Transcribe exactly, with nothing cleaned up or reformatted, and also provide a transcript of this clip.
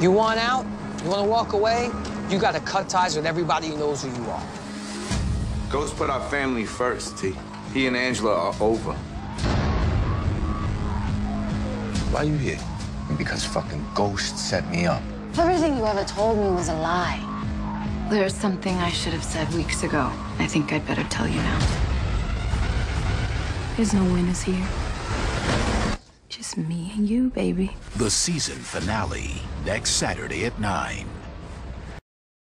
You want out? You want to walk away? You got to cut ties with everybody who knows who you are. Ghost put our family first, T. He and Angela are over. Why are you here? Because fucking Ghost set me up. Everything you ever told me was a lie. There's something I should have said weeks ago. I think I'd better tell you now. There's no winners here. Just me and you, baby. The season finale, next Saturday at nine.